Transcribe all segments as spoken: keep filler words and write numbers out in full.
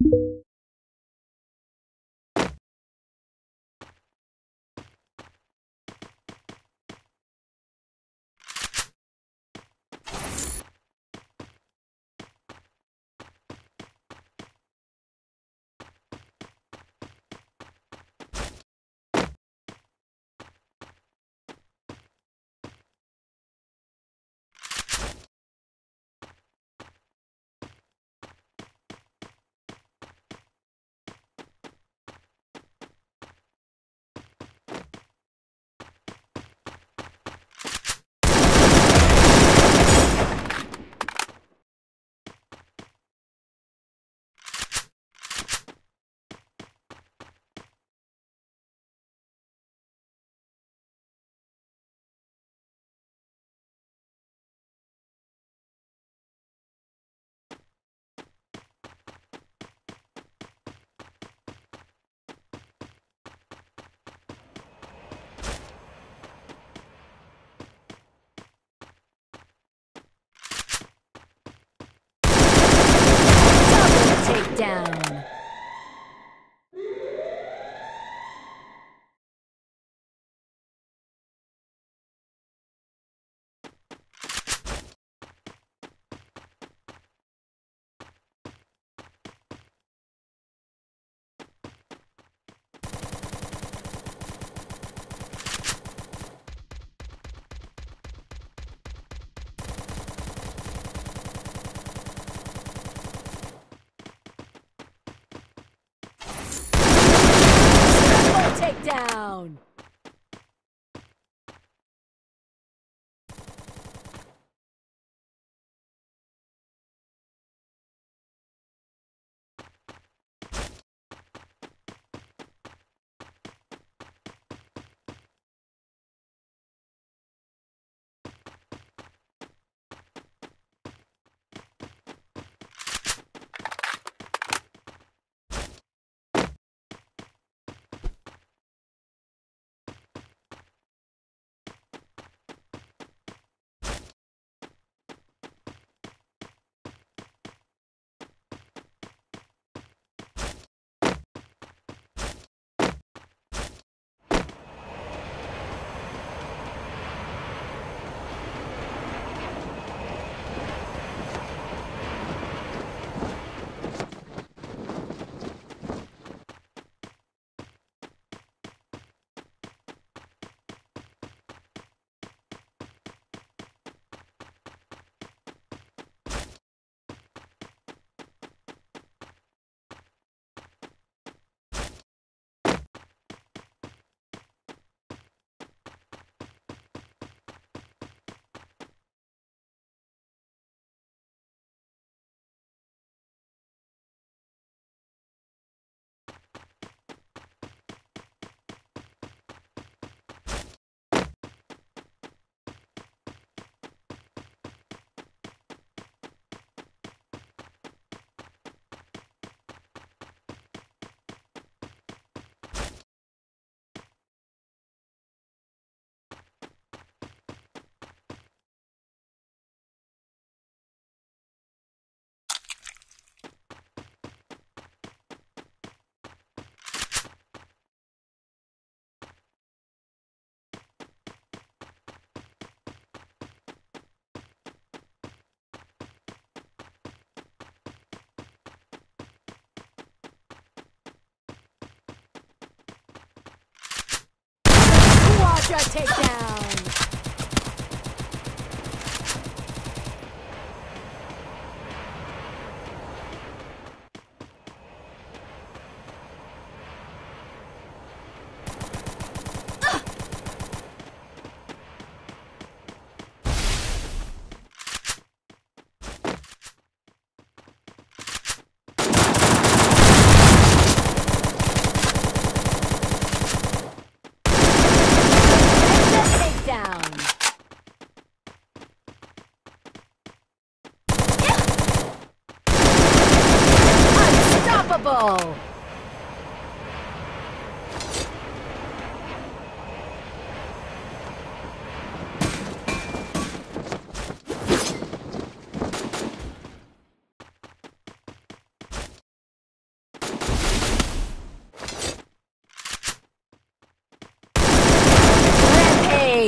Down. Down. Takedown.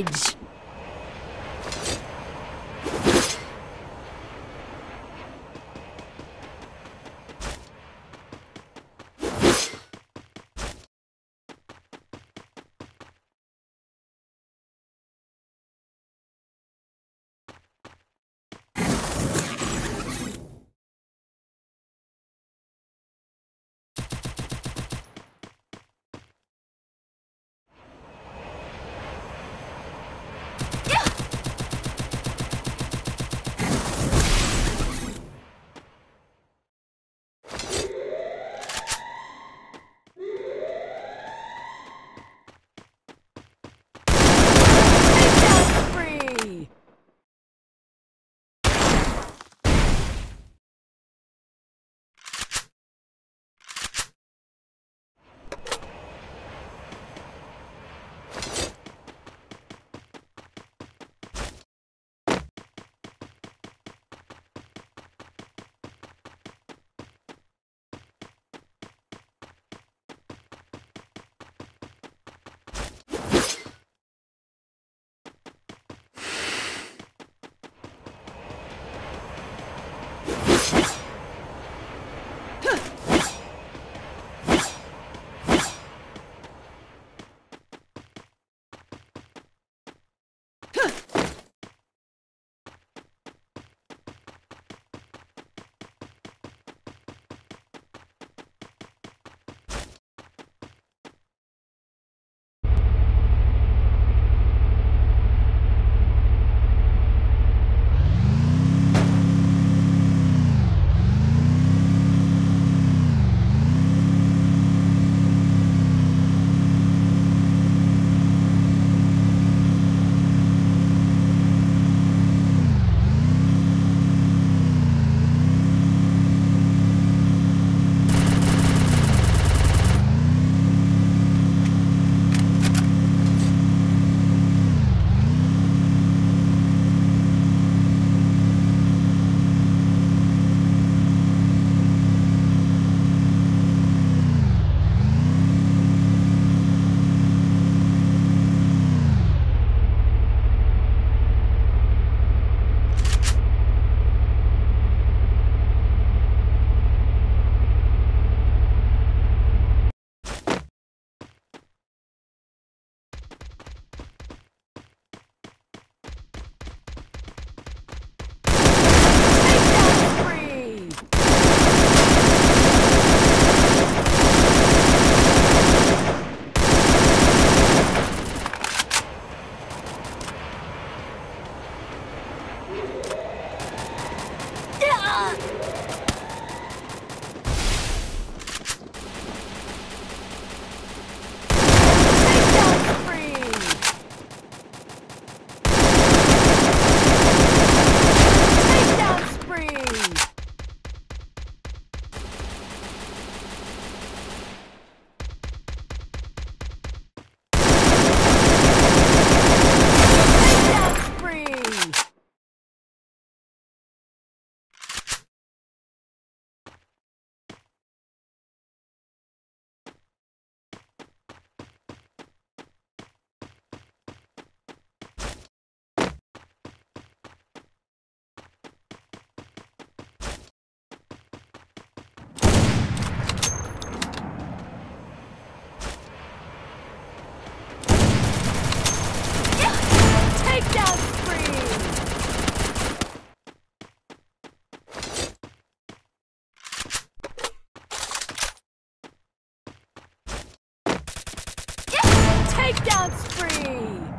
Rampage! Down spree!